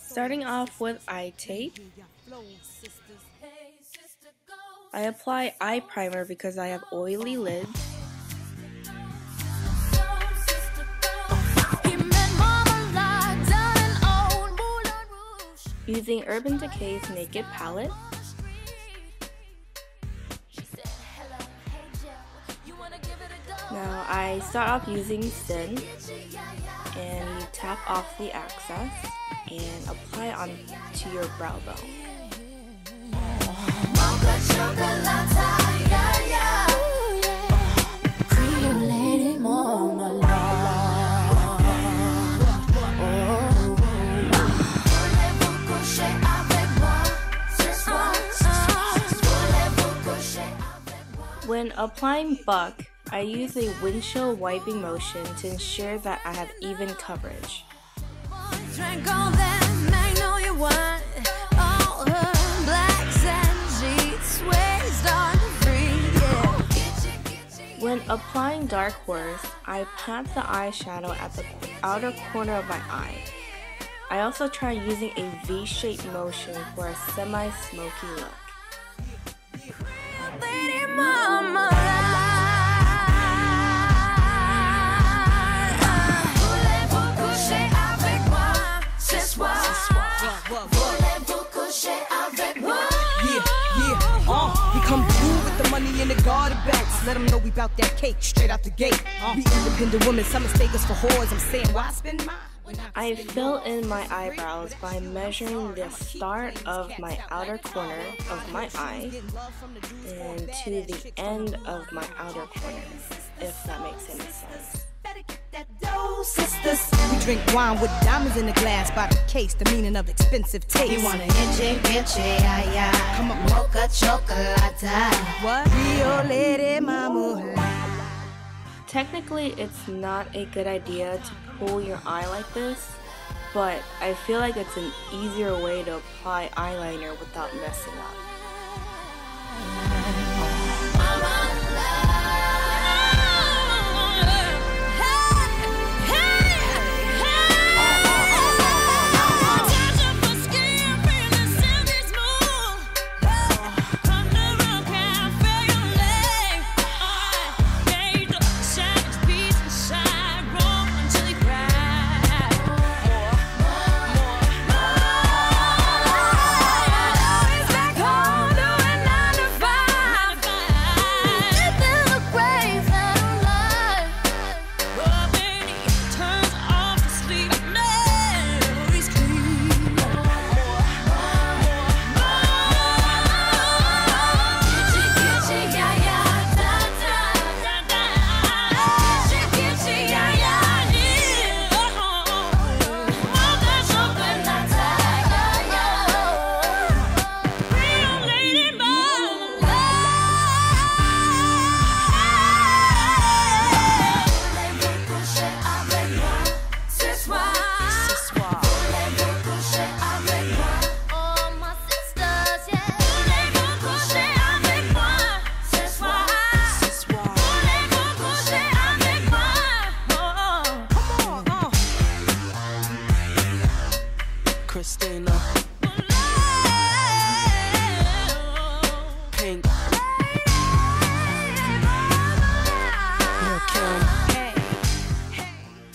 Starting off with eye tape, I apply eye primer because I have oily lids. Using Urban Decay's Naked Palette, now I start off using Sin, and you tap off the excess and apply onto your brow bone. When applying Buck, I use a windshield wiping motion to ensure that I have even coverage. When applying Dark Horse, I pat the eyeshadow at the outer corner of my eye. I also try using a V-shaped motion for a semi-smoky look. We come through with the money in the garter belts. Let them know we bout that cake straight out the gate. Be independent women, some mistake us for whores. I'm saying, why spend mine? I fill in my eyebrows by measuring the start of my outer corner of my eye and to the end of my outer corner, if that makes any sense. Sisters, we drink wine with diamonds in the glass by the case, the meaning of expensive taste. You want an inche, inche, ay, ay. Come on, mocha chocolate. What? Rio lady mama. Technically, it's not a good idea to pull your eye like this, but I feel like it's an easier way to apply eyeliner without messing up.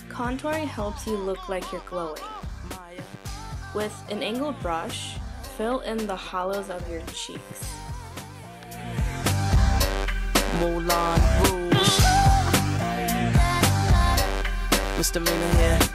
Contouring helps you look like you're glowing. With an angled brush, fill in the hollows of your cheeks. Moulin Rouge. Mr. Mina here.